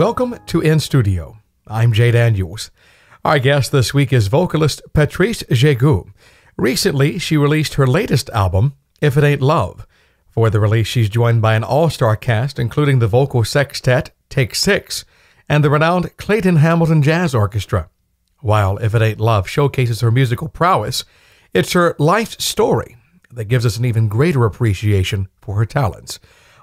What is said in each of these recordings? Welcome to In Studio. I'm Jade Daniels. Our guest this week is vocalist Patrice Jégou. Recently, she released her latest album, If It Ain't Love. For the release, she's joined by an all-star cast, including the vocal sextet Take Six and the renowned Clayton-Hamilton Jazz Orchestra. While If It Ain't Love showcases her musical prowess, it's her life story that gives us an even greater appreciation for her talents.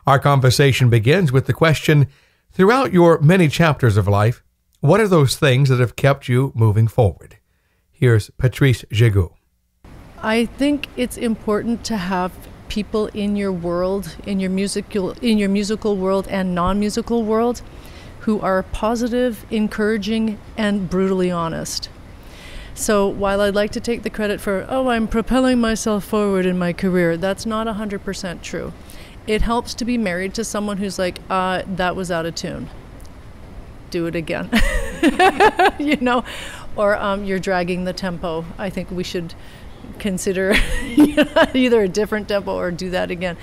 Our conversation begins with the question, throughout your many chapters of life, what are those things that have kept you moving forward? Here's Patrice Jégou. I think it's important to have people in your world, in your musical world and non-musical world, who are positive, encouraging, and brutally honest. So while I'd like to take the credit for, oh, I'm propelling myself forward in my career, that's not 100% true. It helps to be married to someone who's like, that was out of tune. Do it again. You know, or you're dragging the tempo. I think we should consider either a different tempo or do that again.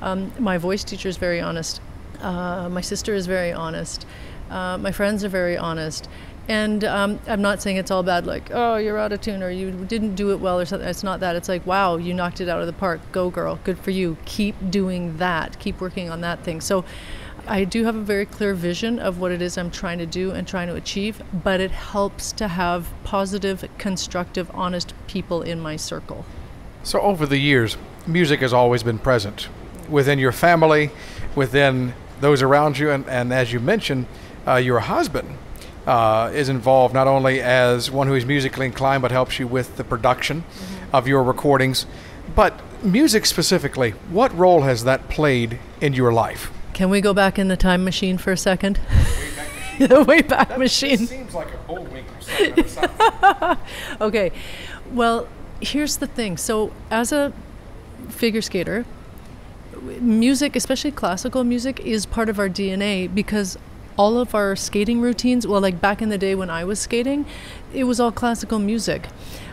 My voice teacher is very honest. My sister is very honest. My friends are very honest. And I'm not saying it's all bad, like, oh, you're out of tune or you didn't do it well or something. It's not that. It's like, wow, you knocked it out of the park. Go, girl. Good for you. Keep doing that. Keep working on that thing. So I do have a very clear vision of what it is I'm trying to do and trying to achieve, but it helps to have positive, constructive, honest people in my circle. So over the years, music has always been present within your family, within those around you, and as you mentioned, your husband is involved not only as one who is musically inclined, but helps you with the production of your recordings. But music specifically, what role has that played in your life? Can we go back in the time machine for a second? The way back machine. That seems like an old week or something. Okay, well, here's the thing. So as a figure skater, music, especially classical music, is part of our DNA because all of our skating routines, well, like back in the day when I was skating, it was all classical music.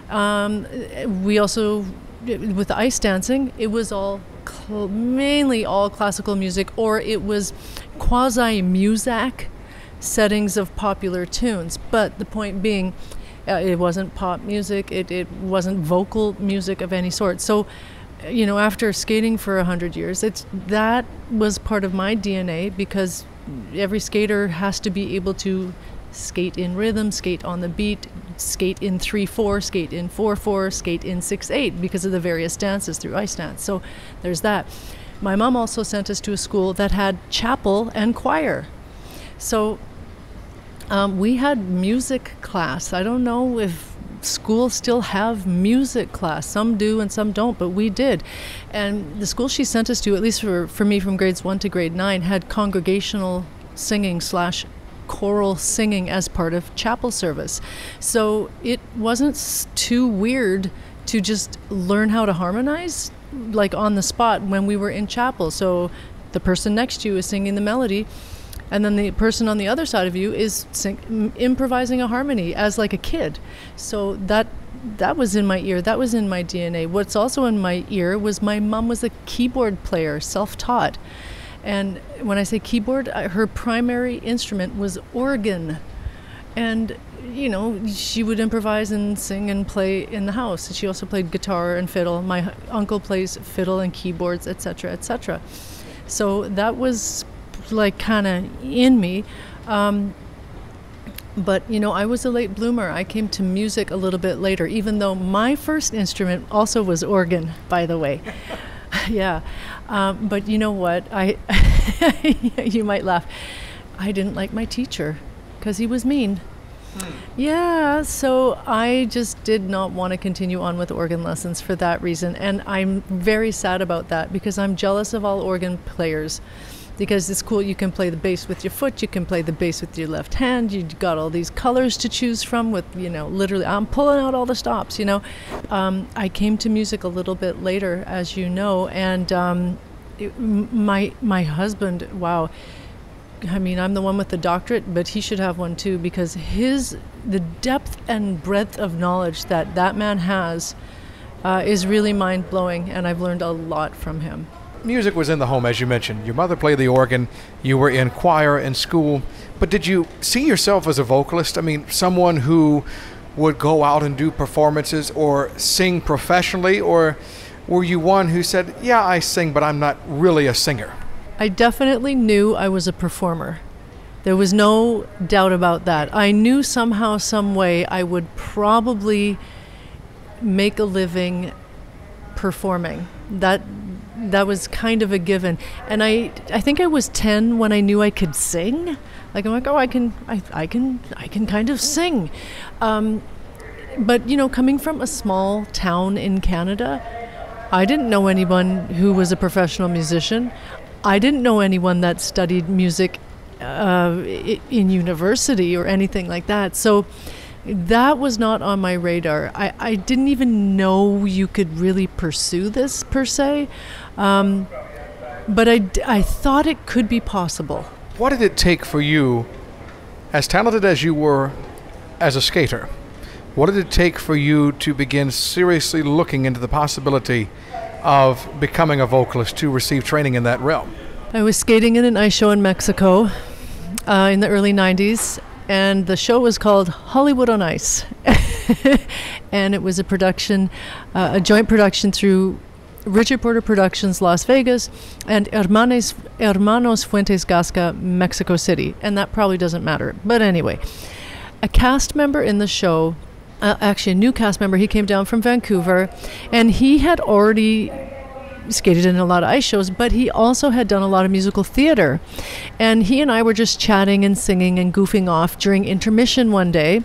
We also, with ice dancing, it was all mainly all classical music, or it was quasi-muzak settings of popular tunes. But the point being, it wasn't pop music, it wasn't vocal music of any sort. So, you know, after skating for 100 years, that was part of my DNA because every skater has to be able to skate in rhythm, skate on the beat, skate in 3/4, skate in 4/4, skate in 6/8 because of the various dances through ice dance. So there's that. My mom also sent us to a school that had chapel and choir. So we had music class. I don't know if schools still have music class. Some do and some don't, but we did. And the school she sent us to, at least for me from grades 1 to grade 9, had congregational singing / choral singing as part of chapel service. So it wasn't too weird to just learn how to harmonize like on the spot when we were in chapel. So the person next to you is singing the melody, and then the person on the other side of you is improvising a harmony as like a kid. So that was in my ear, that was in my DNA. What's also in my ear was my mom was a keyboard player, self-taught. And when I say keyboard, her primary instrument was organ. And, you know, she would improvise and sing and play in the house. She also played guitar and fiddle. My uncle plays fiddle and keyboards, etc., etc. So that was like kind of in me. But, you know, I was a late bloomer. I came to music a little bit later, even though my first instrument also was organ, by the way. Yeah. But you know what? You might laugh. I didn't like my teacher because he was mean. Yeah, so I just did not want to continue on with organ lessons for that reason. And I'm very sad about that because I'm jealous of all organ players. Because it's cool, you can play the bass with your foot, you can play the bass with your left hand, you've got all these colors to choose from with, you know, literally, I'm pulling out all the stops, you know. I came to music a little bit later, as you know, and my husband, wow, I mean, I'm the one with the doctorate, but he should have one too, because the depth and breadth of knowledge that man has is really mind-blowing, and I've learned a lot from him. music was in the home, as you mentioned. Your mother played the organ. You were in choir in school. But did you see yourself as a vocalist? I mean, someone who would go out and do performances or sing professionally? Or were you one who said, yeah, I sing, but I'm not really a singer? I definitely knew I was a performer. There was no doubt about that. I knew somehow, some way, I would probably make a living performing. That was kind of a given. And I think I was 10 when I knew I could sing. Like, I'm like, oh, I can kind of sing. But, you know, coming from a small town in Canada, I didn't know anyone who was a professional musician. I didn't know anyone that studied music in university or anything like that. So that was not on my radar. I didn't even know you could really pursue this per se, but I thought it could be possible. What did it take for you, as talented as you were as a skater, what did it take for you to begin seriously looking into the possibility of becoming a vocalist, to receive training in that realm? I was skating in an ice show in Mexico in the early 90s, and the show was called Hollywood on Ice. And it was a production, a joint production through Richard Porter Productions, Las Vegas, and Hermanos Fuentes Gasca, Mexico City. And that probably doesn't matter. But anyway, a cast member in the show, actually a new cast member, he came down from Vancouver, and he had already skated in a lot of ice shows, but he also had done a lot of musical theater. And he and I were just chatting and singing and goofing off during intermission one day.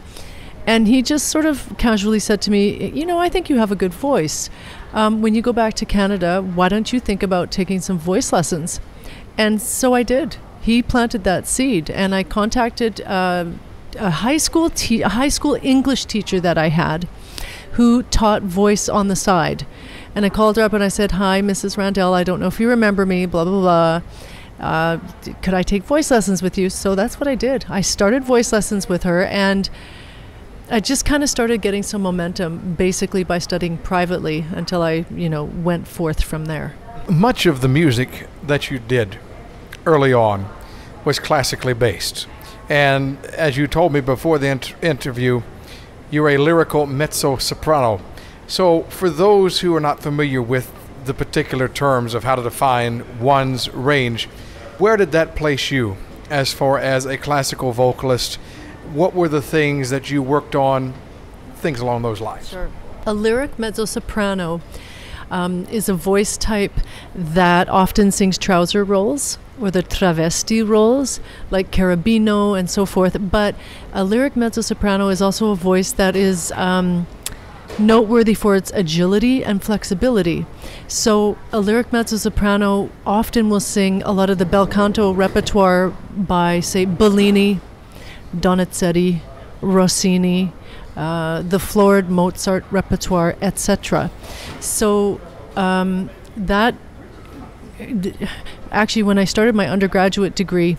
And he just sort of casually said to me, you know, I think you have a good voice. When you go back to Canada, why don't you think about taking some voice lessons? And so I did. He planted that seed, and I contacted a high school English teacher that I had who taught voice on the side. And I called her up and I said, hi, Mrs. Randell, I don't know if you remember me, blah, blah, blah. Could I take voice lessons with you? So that's what I did. I started voice lessons with her, and I just kind of started getting some momentum basically by studying privately until I, you know, went forth from there. Much of the music that you did early on was classically based. And as you told me before the interview, you're a lyrical mezzo-soprano. So for those who are not familiar with the particular terms of how to define one's range, where did that place you as far as a classical vocalist? What were the things that you worked on, things along those lines? Sure. A lyric mezzo-soprano is a voice type that often sings trouser roles or the travesti roles, like Carabino and so forth. But a lyric mezzo-soprano is also a voice that is noteworthy for its agility and flexibility. So a lyric mezzo-soprano often will sing a lot of the bel canto repertoire by, say, Bellini, Donizetti, Rossini, the florid Mozart repertoire, etc. So that actually, when I started my undergraduate degree,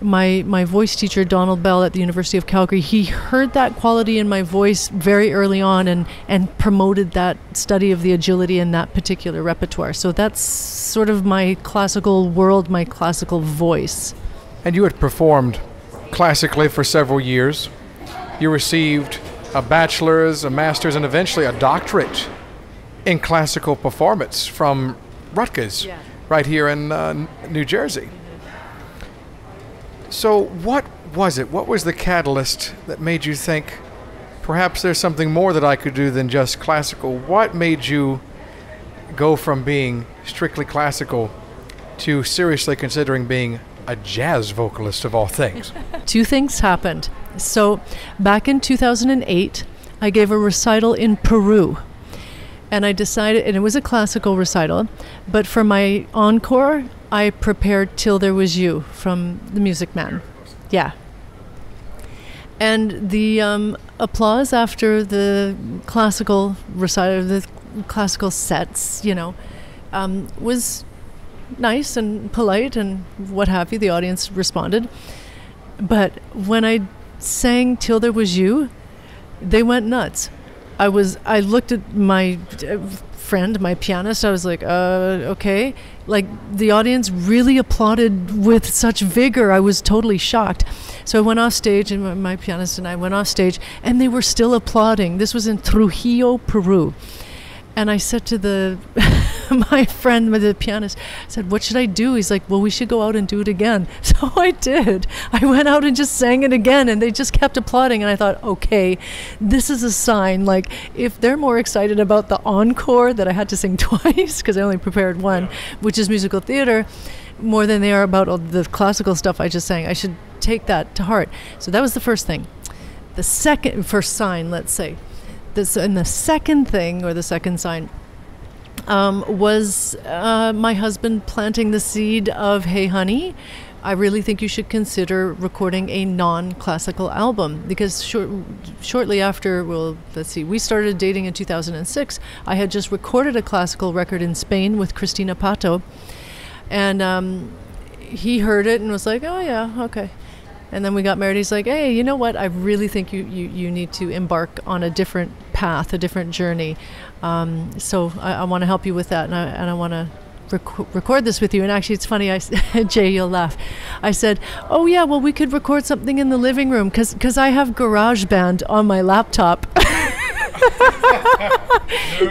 my voice teacher, Donald Bell at the University of Calgary, he heard that quality in my voice very early on and promoted that study of the agility in that particular repertoire. So that's sort of my classical world, my classical voice. And you had performed classically for several years. You received a bachelor's, a master's, and eventually a doctorate in classical performance from Rutgers, yeah, right here in New Jersey. So what was it? What was the catalyst that made you think, perhaps there's something more that I could do than just classical? What made you go from being strictly classical to seriously considering being a jazz vocalist of all things? Two things happened. So back in 2008, I gave a recital in Peru, and I decided, and it was a classical recital, but for my encore, I prepared Till There Was You from the Music Man. Yeah. And the applause after the classical recital, the classical sets, you know, was nice and polite and what have you. The audience responded. But when I sang Till There Was You, they went nuts. I looked at my friend, my pianist, I was like, okay. Like, the audience really applauded with such vigor, I was totally shocked. So I went off stage, and my pianist and I went off stage, and they were still applauding. This was in Trujillo, Peru. And I said to the my friend, the pianist, I said, what should I do? He's like, well, we should go out and do it again. So I did. I went out and just sang it again, and they just kept applauding. And I thought, okay, this is a sign. Like, if they're more excited about the encore that I had to sing twice, because I only prepared one, which is musical theater, more than they are about all the classical stuff I just sang, I should take that to heart. So that was the first thing. The first sign, let's say. And the second thing, or the second sign, was my husband planting the seed of, hey honey, I really think you should consider recording a non-classical album, because shortly after, well, let's see, we started dating in 2006. I had just recorded a classical record in Spain with Cristina Pato, and he heard it and was like, oh yeah, okay. And then we got married. He's like, hey, you know what? I really think you need to embark on a different path, a different journey. So I want to help you with that, and I want to record this with you. And actually, it's funny, Jay, you'll laugh. I said, oh yeah, well, we could record something in the living room, because I have GarageBand on my laptop.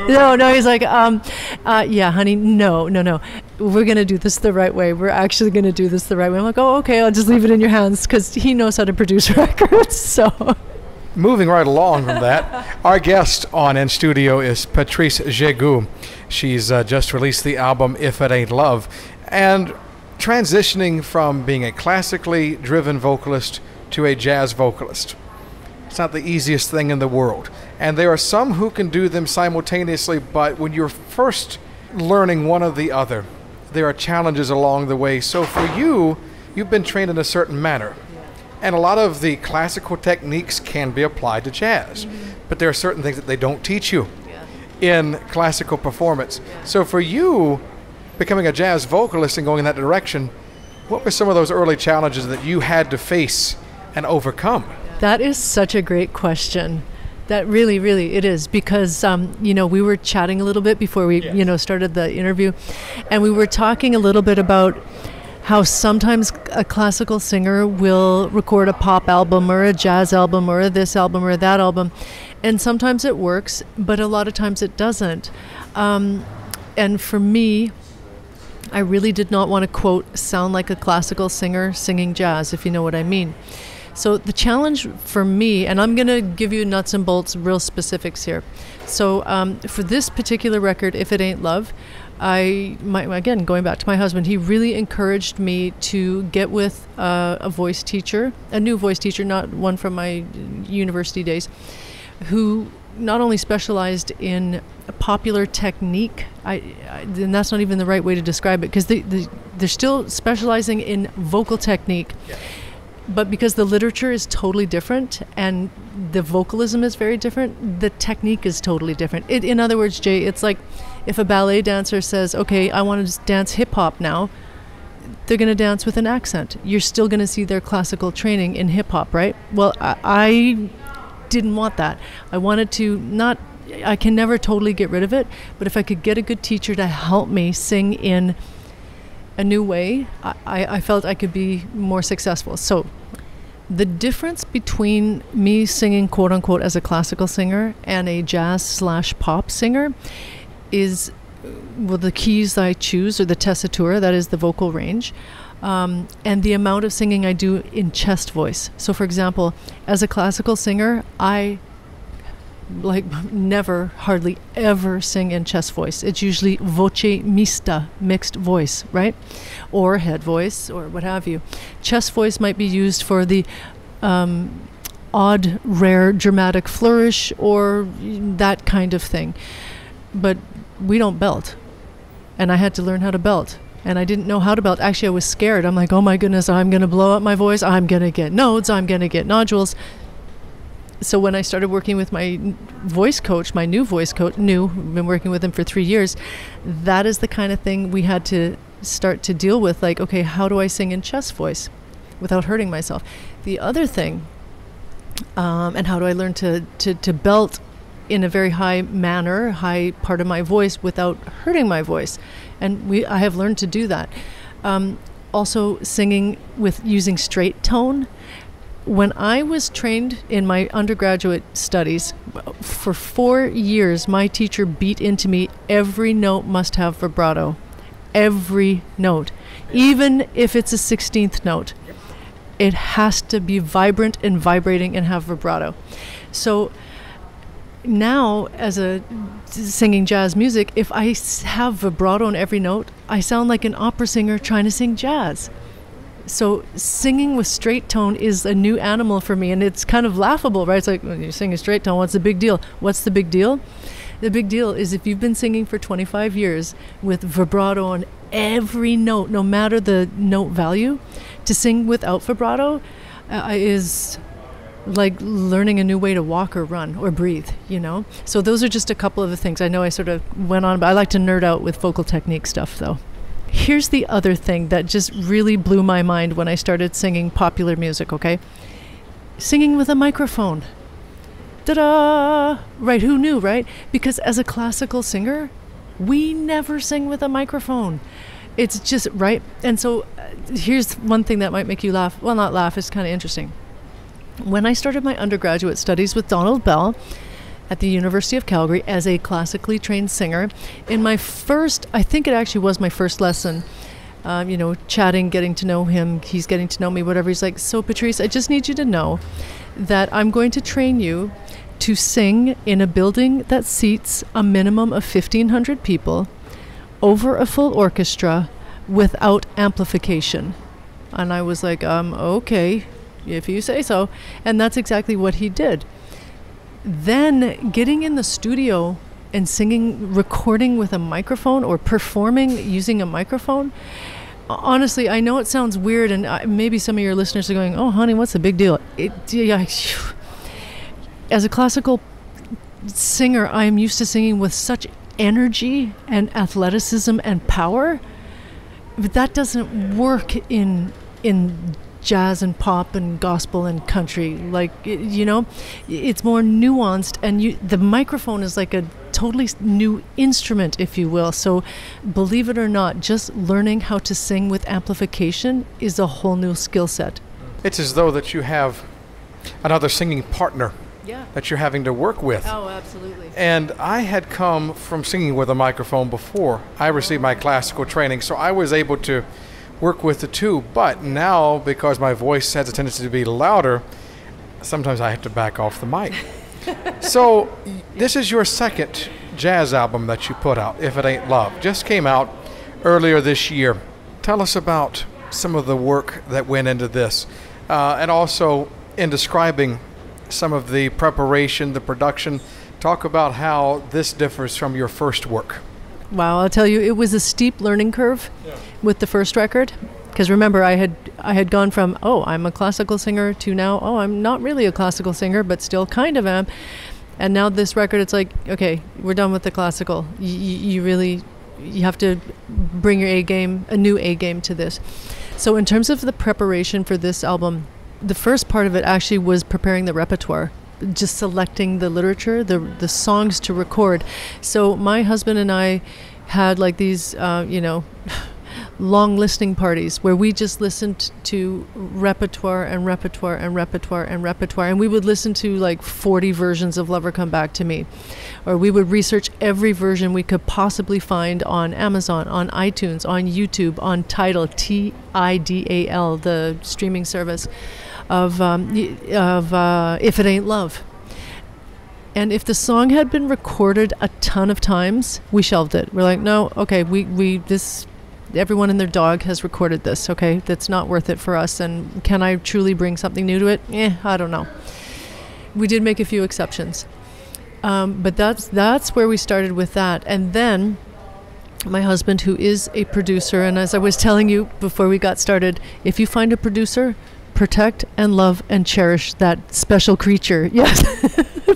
No, he's like, yeah, honey, no. We're going to do this the right way. We're actually going to do this the right way. I'm like, oh, okay, I'll just leave it in your hands, because he knows how to produce records. So, moving right along from that, our guest on In Studio is Patrice Jégou. She's just released the album If It Ain't Love. And transitioning from being a classically driven vocalist to a jazz vocalist, it's not the easiest thing in the world. And there are some who can do them simultaneously, but when you're first learning one or the other, there are challenges along the way. So for you, you've been trained in a certain manner. And a lot of the classical techniques can be applied to jazz, but there are certain things that they don't teach you in classical performance. So for you, becoming a jazz vocalist and going in that direction, what were some of those early challenges that you had to face and overcome? That is such a great question. That really, really, it is, because, you know, we were chatting a little bit before we, you know, started the interview, and we were talking a little bit about how sometimes a classical singer will record a pop album or a jazz album or this album or that album, and sometimes it works, but a lot of times it doesn't. And for me, I really did not want to, quote, sound like a classical singer singing jazz, if you know what I mean. So the challenge for me, and I'm going to give you nuts and bolts, real specifics here. So for this particular record, If It Ain't Love, again, going back to my husband, he really encouraged me to get with a voice teacher, a new voice teacher, not one from my university days, who not only specialized in a popular technique, and that's not even the right way to describe it, because they're still specializing in vocal technique. Yeah. But because the literature is totally different and the vocalism is very different, the technique is totally different. In other words, Jay, it's like if a ballet dancer says, okay, I want to dance hip-hop now, they're going to dance with an accent. You're still going to see their classical training in hip-hop, right? Well, I didn't want that. I wanted to not... I can never totally get rid of it, but if I could get a good teacher to help me sing in a new way, I felt I could be more successful. So the difference between me singing, quote unquote, as a classical singer and a jazz / pop singer is, well, the keys that I choose, or the tessitura, that is the vocal range, and the amount of singing I do in chest voice. So for example, as a classical singer, I hardly ever sing in chest voice. It's usually voce mista, mixed voice, right? Or head voice, or what have you. Chest voice might be used for the odd, rare, dramatic flourish, or that kind of thing. But we don't belt. And I had to learn how to belt. And I didn't know how to belt. Actually, I was scared. I'm like, oh my goodness, I'm going to blow up my voice. I'm going to get nodes. I'm going to get nodules. So when I started working with my voice coach, my new voice coach, I've been working with him for 3 years, that is the kind of thing we had to start to deal with. Like, okay, how do I sing in chest voice without hurting myself? The other thing, and how do I learn to belt in a very high manner, high part of my voice without hurting my voice. And I have learned to do that. Also singing with using straight tone. When I was trained in my undergraduate studies, for 4 years, my teacher beat into me, every note must have vibrato. Every note. Even if it's a 16th note. It has to be vibrant and vibrating and have vibrato. So now, as a singing jazz music, if I have vibrato on every note, I sound like an opera singer trying to sing jazz. So singing with straight tone is a new animal for me, and it's kind of laughable, right? It's like, when you sing a straight tone, what's the big deal? What's the big deal? The big deal is if you've been singing for 25 years with vibrato on every note, no matter the note value, to sing without vibrato is like learning a new way to walk or run or breathe, you know? So those are just a couple of the things. I know I sort of went on, but I like to nerd out with vocal technique stuff, though. Here's the other thing that just really blew my mind when I started singing popular music, okay? Singing with a microphone. Ta-da! Right, who knew, right? Because as a classical singer, we never sing with a microphone. It's just, right? And so here's one thing that might make you laugh. Well, not laugh, it's kind of interesting. When I started my undergraduate studies with Donald Bell at the University of Calgary as a classically trained singer, in my first, I think it actually was my first lesson, you know, chatting, getting to know him, he's getting to know me, whatever. He's like, so Patrice, I just need you to know that I'm going to train you to sing in a building that seats a minimum of 1,500 people over a full orchestra without amplification. And I was like, okay. If you say so. And that's exactly what he did. Then getting in the studio and singing, recording with a microphone or performing using a microphone. Honestly, I know it sounds weird, and maybe some of your listeners are going, oh, honey, what's the big deal? As a classical singer, I'm used to singing with such energy and athleticism and power, but that doesn't work in jazz and pop and gospel and country, like, you know, it's more nuanced, and the microphone is like a totally new instrument, if you will. So believe it or not, just learning how to sing with amplification is a whole new skill set. It's as though that you have another singing partner, yeah, that you're having to work with. Oh, absolutely. And I had come from singing with a microphone before I received my classical training, so I was able to work with the two, but now because my voice has a tendency to be louder, sometimes I have to back off the mic. So this is your second jazz album that you put out, If It Ain't Love. Just came out earlier this year. Tell us about some of the work that went into this, and also in describing some of the preparation, the production. Talk about how this differs from your first work. Wow, I'll tell you, it was a steep learning curve, yeah, with the first record, because remember, I had gone from, oh, I'm a classical singer, to now, oh, I'm not really a classical singer, but still kind of am. And now this record, it's like, okay, we're done with the classical. You have to bring your A game, a new A game to this. So in terms of the preparation for this album, the first part of it actually was preparing the repertoire. Just selecting the literature, the songs to record. So my husband and I had like these, you know, long listening parties where we just listened to repertoire and repertoire and repertoire and repertoire. And we would listen to like 40 versions of Lover Come Back to Me. Or we would research every version we could possibly find on Amazon, on iTunes, on YouTube, on Tidal, T-I-D-A-L, the streaming service, of If It Ain't Love. And if the song had been recorded a ton of times, we shelved it. We're like, no, okay, this, everyone and their dog has recorded this, okay? That's not worth it for us, and can I truly bring something new to it? I don't know. We did make a few exceptions. But that's where we started with that. And then my husband, who is a producer, and as I was telling you before we got started, if you find a producer, protect and love and cherish that special creature. Yes.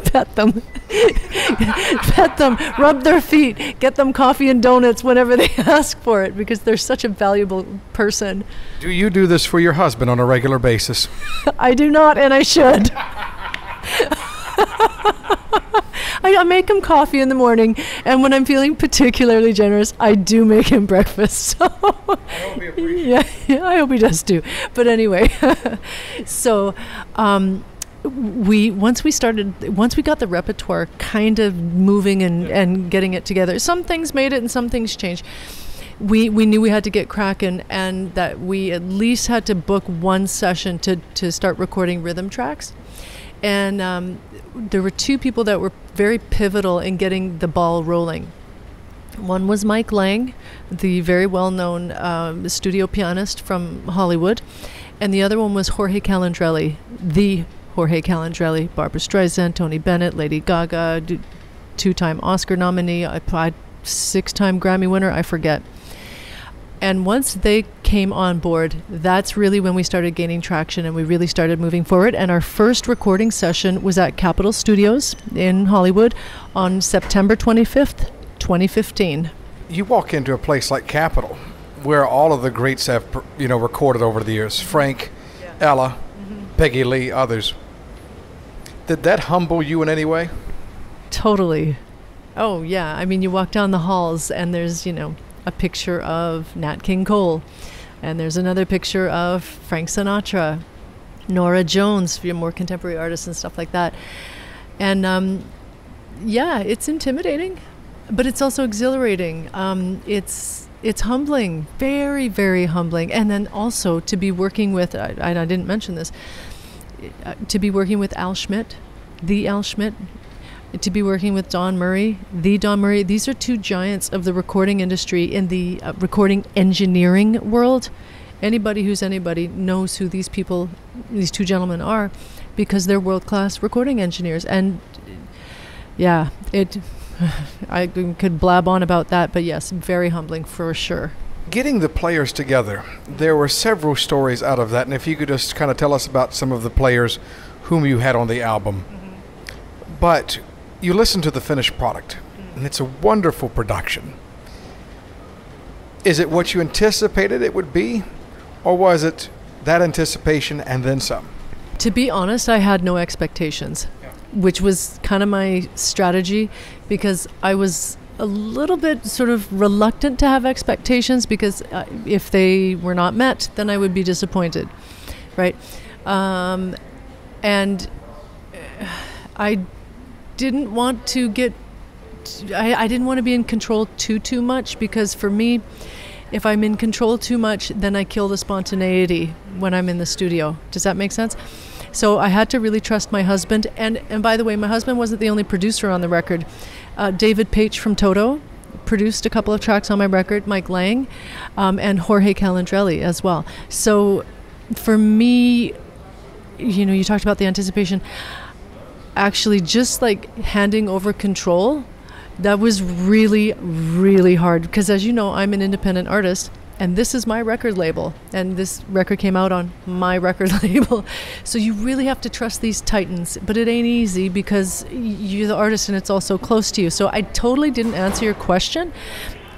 Pet them. Pet them. Rub their feet. Get them coffee and donuts whenever they ask for it, because they're such a valuable person. Do you do this for your husband on a regular basis? I do not, and I should. I make him coffee in the morning, and when I'm feeling particularly generous, I do make him breakfast. So yeah, I hope he does too. But anyway, so once we got the repertoire kind of moving and getting it together, some things made it and some things changed. We knew we had to get cracking, and that we at least had to book one session to start recording rhythm tracks. And there were two people that were very pivotal in getting the ball rolling. One was Mike Lang, the very well-known studio pianist from Hollywood, and the other one was Jorge Calandrelli, the Jorge Calandrelli, Barbra Streisand, Tony Bennett, Lady Gaga, two-time Oscar nominee, six-time Grammy winner, I forget. And once they came on board, that's really when we started gaining traction and we really started moving forward. And our first recording session was at Capitol Studios in Hollywood on September 25th, 2015. You walk into a place like Capitol, where all of the greats have, you know, recorded over the years. Frank, Ella, Peggy Lee, others. Did that humble you in any way? Totally. Oh, yeah. I mean, you walk down the halls and there's, you know, a picture of Nat King Cole, and there's another picture of Frank Sinatra, Nora Jones, for your more contemporary artists and stuff like that. And yeah, it's intimidating, but it's also exhilarating. It's humbling, very, very humbling. And then also to be working with, and I didn't mention this, to be working with Al Schmitt, the Al Schmitt, to be working with Don Murray, the Don Murray. These are two giants of the recording industry, in the recording engineering world. Anybody who's anybody knows who these people, these two gentlemen are, because they're world-class recording engineers. And yeah, I could blab on about that, but yes, very humbling for sure. Getting the players together, there were several stories out of that, and if you could just kind of tell us about some of the players whom you had on the album. But you listen to the finished product, and it's a wonderful production. Is it what you anticipated it would be, or was it that anticipation and then some? To be honest, I had no expectations, which was kind of my strategy, because I was a little bit sort of reluctant to have expectations, because if they were not met, then I would be disappointed, right? And I didn't want to get, I didn't want to be in control too much, because for me, if I'm in control too much, then I kill the spontaneity when I'm in the studio. Does that make sense? So I had to really trust my husband. And by the way, my husband wasn't the only producer on the record. David Page from Toto produced a couple of tracks on my record, Mike Lang, and Jorge Calandrelli as well. So for me, you know, you talked about the anticipation. Actually, just like handing over control, that was really, really hard, because as you know, I'm an independent artist, and this is my record label, and this record came out on my record label. So you really have to trust these titans, but it ain't easy, because you're the artist and it's all so close to you. So I totally didn't answer your question,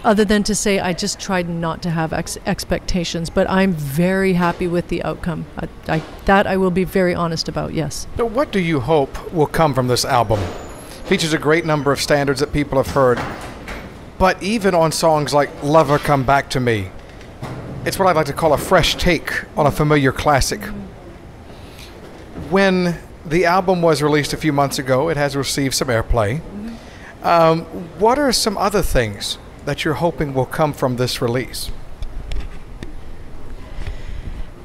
other than to say I just tried not to have expectations, but I'm very happy with the outcome. That I will be very honest about, yes. So what do you hope will come from this album? Features a great number of standards that people have heard, but even on songs like Lover Come Back to Me, it's what I'd like to call a fresh take on a familiar classic. When the album was released a few months ago, it has received some airplay. What are some other things that you're hoping will come from this release?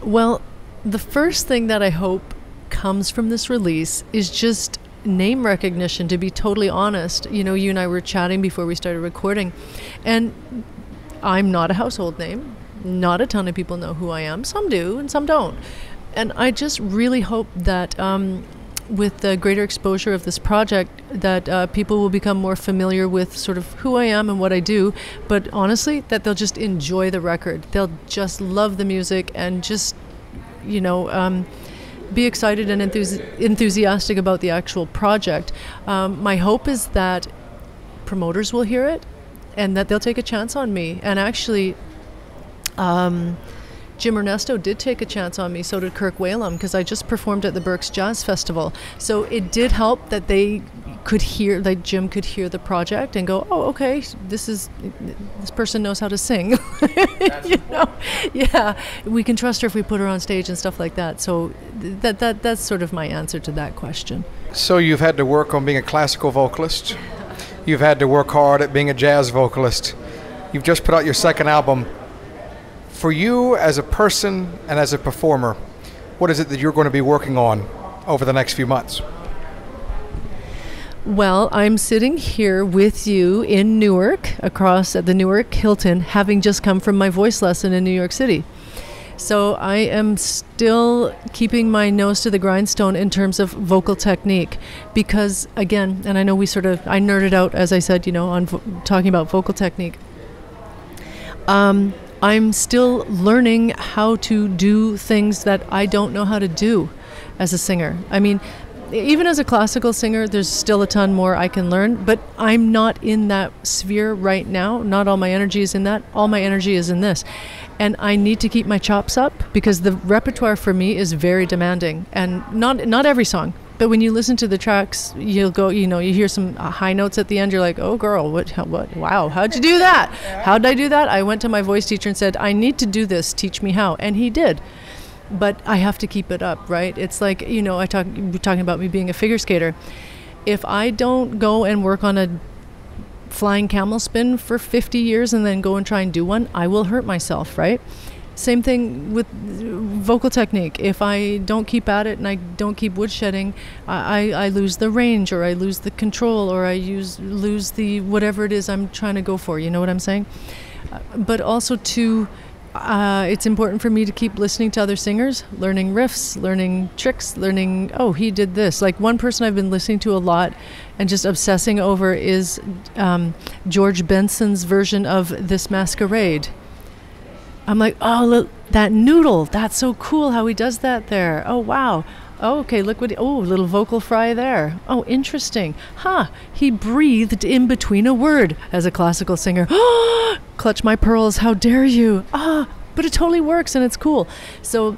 Well, the first thing that I hope comes from this release is just name recognition, to be totally honest. You know, you and I were chatting before we started recording, and I'm not a household name. Not a ton of people know who I am. Some do and some don't. And I just really hope that with the greater exposure of this project, that people will become more familiar with sort of who I am and what I do, but honestly, that they'll just enjoy the record. They'll just love the music and just, you know, be excited and enthusiastic about the actual project. My hope is that promoters will hear it and that they'll take a chance on me. And actually, Jim Ernesto did take a chance on me, so did Kirk Whalum, because I just performed at the Berks Jazz Festival. So it did help that they could hear, like Jim could hear the project and go, oh, okay, this person knows how to sing. You know? Yeah, we can trust her if we put her on stage and stuff like that. So that's sort of my answer to that question. So you've had to work on being a classical vocalist. You've had to work hard at being a jazz vocalist. You've just put out your second album. For you as a person and as a performer, what is it that you're going to be working on over the next few months? Well, I'm sitting here with you in Newark, across at the Newark Hilton, having just come from my voice lesson in New York City. So I am still keeping my nose to the grindstone in terms of vocal technique, because again, and I know I nerded out, as I said, you know, on talking about vocal technique. I'm still learning how to do things that I don't know how to do as a singer. I mean, even as a classical singer, there's still a ton more I can learn, but I'm not in that sphere right now. Not all my energy is in that. All my energy is in this. And I need to keep my chops up, because the repertoire for me is very demanding, and not every song. But when you listen to the tracks, you'll go, you know, you hear some high notes at the end. You're like, oh, girl, what, wow, how'd you do that? How'd I do that? I went to my voice teacher and said, I need to do this. Teach me how. And he did. But I have to keep it up, right? It's like, you know, we're talking about me being a figure skater. If I don't go and work on a flying camel spin for 50 years and then go and try and do one, I will hurt myself, right? Same thing with vocal technique. If I don't keep at it and I don't keep woodshedding, I lose the range, or I lose the control, or I lose the whatever it is I'm trying to go for. You know what I'm saying? But also it's important for me to keep listening to other singers, learning riffs, learning tricks, learning, oh, he did this. Like one person I've been listening to a lot and just obsessing over is George Benson's version of This Masquerade. I'm like, oh, look, that noodle. That's so cool how he does that there. Oh, wow. Oh, okay, look what, oh, little vocal fry there. Oh, interesting. Huh, he breathed in between a word as a classical singer. Clutch my pearls, how dare you. Ah, but it totally works and it's cool. So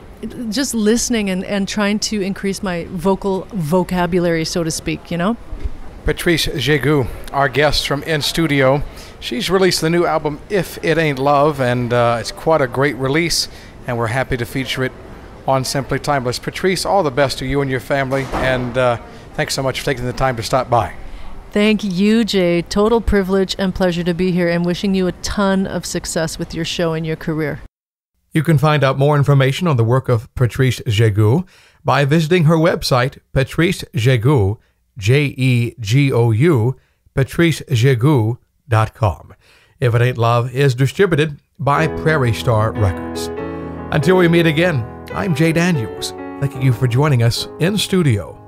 just listening and trying to increase my vocal vocabulary, so to speak, you know? Patrice Jégou, our guest from In Studio. She's released the new album, If It Ain't Love, and it's quite a great release, and we're happy to feature it on Simply Timeless. Patrice, all the best to you and your family, and thanks so much for taking the time to stop by. Thank you, Jay. Total privilege and pleasure to be here, and wishing you a ton of success with your show and your career. You can find out more information on the work of Patrice Jégou by visiting her website, Patrice Jégou, Jegou, patricejegou.com. If It Ain't Love is distributed by Prairie Star Records. Until we meet again, I'm Jay Daniels, thanking you for joining us in studio